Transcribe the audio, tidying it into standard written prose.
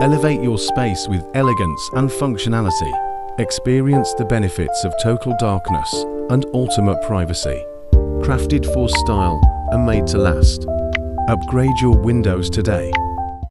Elevate your space with elegance and functionality. Experience the benefits of total darkness and ultimate privacy. Crafted for style and made to last. Upgrade your windows today.